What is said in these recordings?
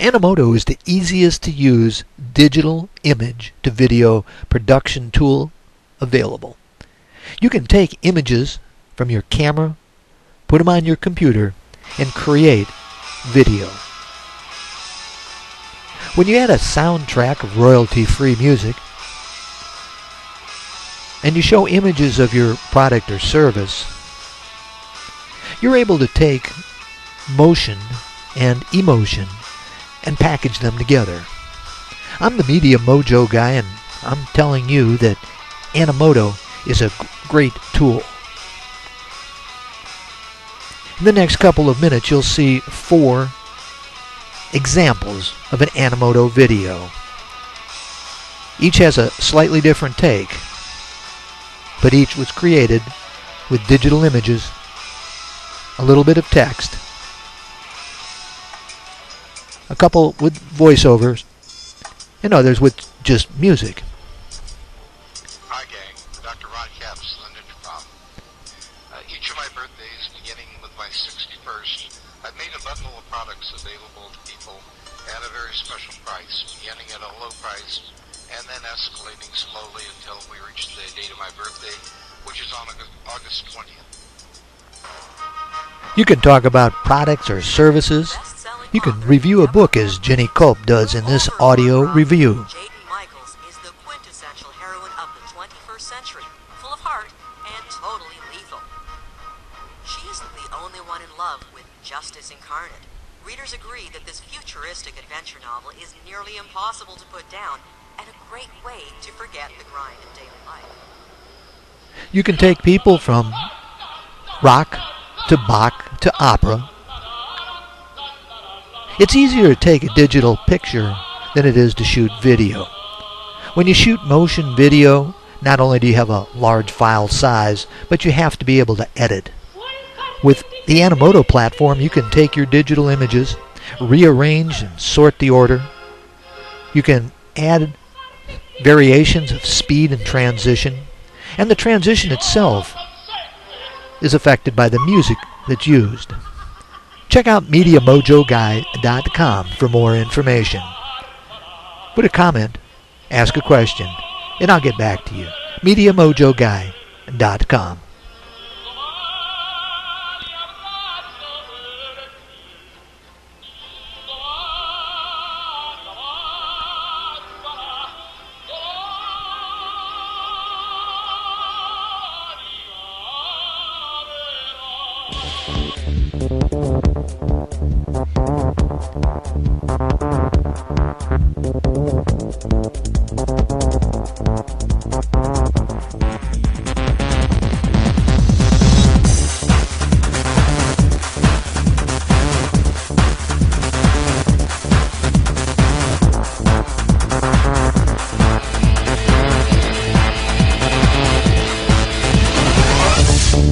Animoto is the easiest to use digital image to video production tool available. You can take images from your camera, put them on your computer, and create video. When you add a soundtrack of royalty-free music, and you show images of your product or service, you're able to take motion and emotion and package them together. I'm the Media Mojo guy, and I'm telling you that Animoto is a great tool. In the next couple of minutes, you'll see 4 examples of an Animoto video. Each has a slightly different take, but each was created with digital images, a little bit of text, a couple with voiceovers, and others with just music. Hi gang, Dr. Rod Kapps, Linda Trap. Each of my birthdays, beginning with my 61st, I've made a bundle of products available to people at a very special price, beginning at a low price and then escalating slowly until we reach the date of my birthday, which is on August 20th. You can talk about products or services. You can review a book as Jenny Cope does in this audio review. Jaden Michaels is the quintessential heroine of the 21st century, full of heart and totally lethal. She isn't the only one in love with Justice Incarnate. Readers agree that this futuristic adventure novel is nearly impossible to put down and a great way to forget the grind of daily life. You can take people from rock to Bach to opera. It's easier to take a digital picture than it is to shoot video. When you shoot motion video, not only do you have a large file size, but you have to be able to edit. With the Animoto platform, you can take your digital images, rearrange and sort the order. You can add variations of speed and transition, and the transition itself is affected by the music that's used. Check out MediaMojoGuy.com for more information. Put a comment, ask a question, and I'll get back to you. MediaMojoGuy.com.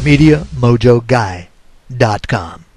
MediaMojoGuy.com